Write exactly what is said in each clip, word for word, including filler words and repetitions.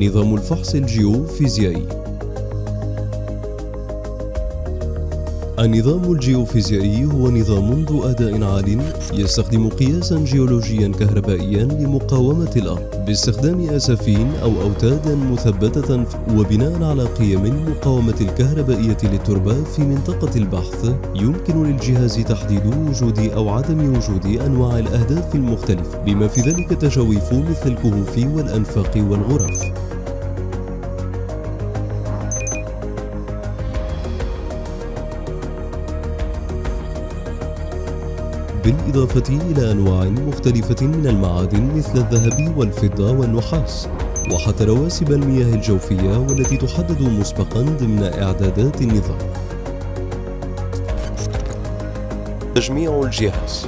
نظام الفحص الجيوفيزيائي. النظام الجيوفيزيائي هو نظام ذو أداء عال يستخدم قياسا جيولوجيا كهربائيا لمقاومة الأرض باستخدام أسافين أو أوتادا مثبتة وبناء على قيم المقاومة الكهربائية للتربة في منطقة البحث. يمكن للجهاز تحديد وجود أو عدم وجود أنواع الأهداف المختلفة بما في ذلك تجاويف مثل الكهوف والأنفاق والغرف. بالإضافة إلى أنواع مختلفة من المعادن مثل الذهب والفضة والنحاس، وحتى رواسب المياه الجوفية والتي تحدد مسبقا ضمن إعدادات النظام. تجميع الجهاز.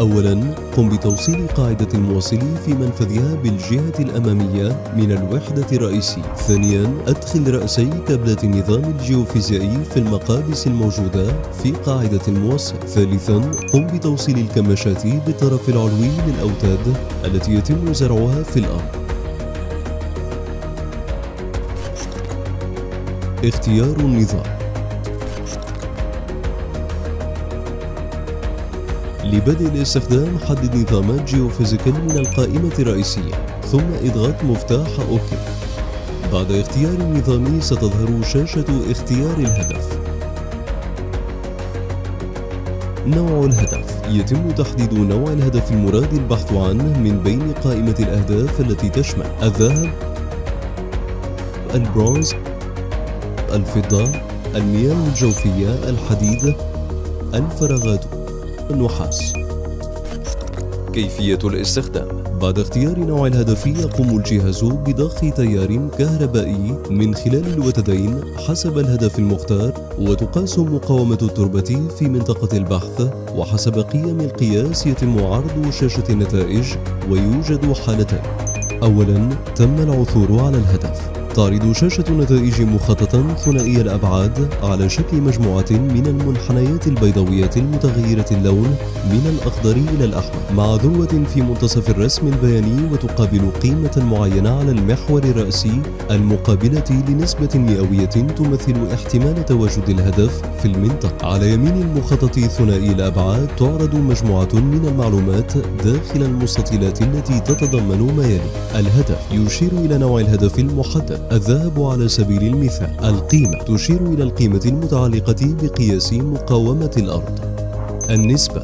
أولا، قم بتوصيل قاعدة الموصل في منفذها بالجهة الأمامية من الوحدة الرئيسية. ثانيا، أدخل رأسي كابلة النظام الجيوفيزيائي في المقابس الموجودة في قاعدة الموصل. ثالثا، قم بتوصيل الكماشات بالطرف العلوي للأوتاد التي يتم زرعها في الأرض. اختيار النظام. لبدء الاستخدام حدد نظامات جيوفيزيكال من القائمة الرئيسية ثم اضغط مفتاح أوكي. بعد اختيار النظام ستظهر شاشة اختيار الهدف. نوع الهدف. يتم تحديد نوع الهدف المراد البحث عنه من بين قائمة الأهداف التي تشمل الذهب، البرونز، الفضة، المياه الجوفية، الحديد، الفراغات، النحاس. كيفية الاستخدام. بعد اختيار نوع الهدف يقوم الجهاز بضخ تيار كهربائي من خلال الوتدين حسب الهدف المختار، وتقاس مقاومة التربة في منطقة البحث، وحسب قيم القياس يتم عرض شاشة النتائج. ويوجد حالتان. أولا، تم العثور على الهدف. تعرض شاشة نتائج مخططا ثنائي الأبعاد على شكل مجموعة من المنحنيات البيضاوية المتغيرة اللون من الأخضر إلى الأحمر مع ذروة في منتصف الرسم البياني، وتقابل قيمة معينة على المحور الرأسي المقابلة لنسبة مئوية تمثل احتمال تواجد الهدف في المنطقة. على يمين المخطط ثنائي الأبعاد تعرض مجموعة من المعلومات داخل المستطيلات التي تتضمن ما يلي: الهدف يشير إلى نوع الهدف المحدد، الذهب على سبيل المثال. القيمة تشير إلى القيمة المتعلقة بقياس مقاومة الأرض. النسبة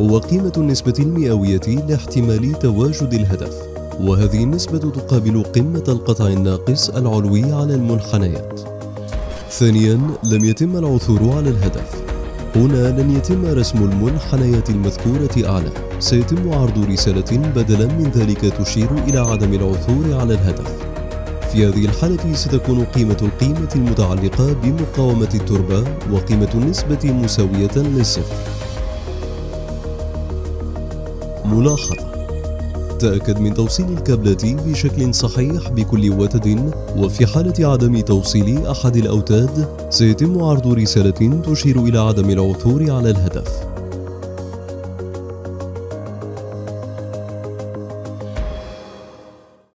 هو قيمة النسبة المئوية لاحتمال تواجد الهدف، وهذه النسبة تقابل قمة القطع الناقص العلوي على المنحنيات. ثانياً، لم يتم العثور على الهدف. هنا لن يتم رسم المنحنيات المذكورة أعلى، سيتم عرض رسالة بدلاً من ذلك تشير إلى عدم العثور على الهدف. في هذه الحالة ستكون قيمة القيمة المتعلقة بمقاومة التربة وقيمة النسبة مساوية للصفر. ملاحظة: تأكد من توصيل الكابلات بشكل صحيح بكل وتد، وفي حالة عدم توصيل أحد الأوتاد سيتم عرض رسالة تشير إلى عدم العثور على الهدف.